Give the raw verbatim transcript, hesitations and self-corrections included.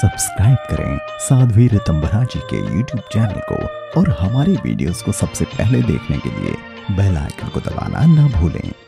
Subscribe करें साध्वी रितंभरा जी के YouTube channel को और हमारे वीडियोस को सबसे पहले देखने के लिए बेल आइकन को दबाना ना भूलें।